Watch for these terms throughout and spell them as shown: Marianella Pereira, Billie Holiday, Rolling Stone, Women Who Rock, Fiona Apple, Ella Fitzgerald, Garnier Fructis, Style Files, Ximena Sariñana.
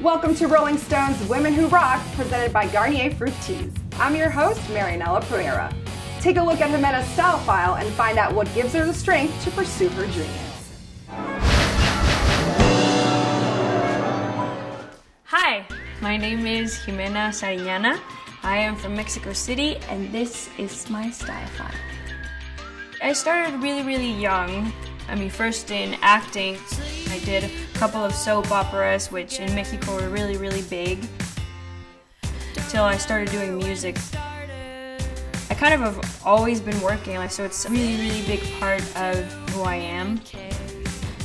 Welcome to Rolling Stone's Women Who Rock, presented by Garnier Fructis. I'm your host, Marianella Pereira. Take a look at Ximena's style file and find out what gives her the strength to pursue her dreams. Hi, my name is Ximena Sariñana. I am from Mexico City, and this is my style file. I started really young. I mean, first in acting. I did a couple of soap operas, which in Mexico were really big, till I started doing music. I kind of have always been working, like, so it's a really big part of who I am.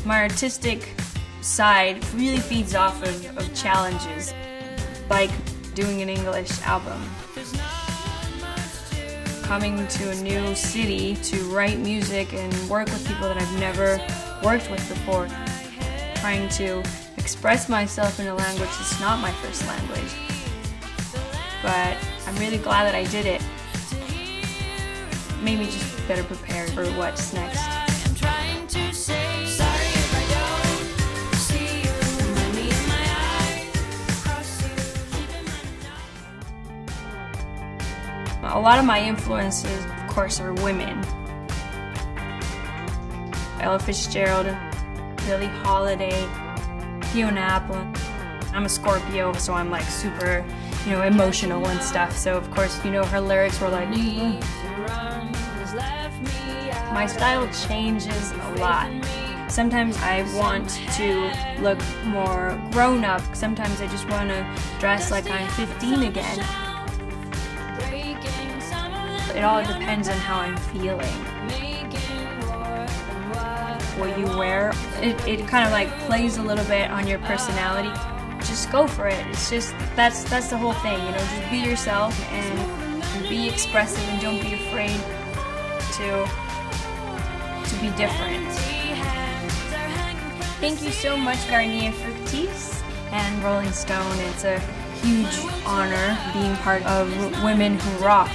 My artistic side really feeds off of challenges, like doing an English album. Coming to a new city to write music and work with people that I've never worked with before. Trying to express myself in a language that's not my first language. But I'm really glad that I did it. It made me just better prepared for what's next. A lot of my influences, of course, are women. Ella Fitzgerald, Billie Holiday, Fiona Apple. I'm a Scorpio, so I'm like super, emotional and stuff. So of course, her lyrics were like, My style changes a lot. Sometimes I want to look more grown up. Sometimes I just want to dress like I'm 15 again. It all depends on how I'm feeling. What you wear, it kind of like plays a little bit on your personality. Just go for it. It's just, that's the whole thing, just be yourself and be expressive and don't be afraid to be different. Thank you so much, Garnier Fructis and Rolling Stone. It's a huge honor being part of Women Who Rock.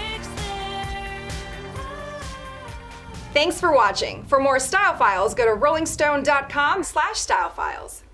Thanks for watching. For more style files, go to rollingstone.com/stylefiles.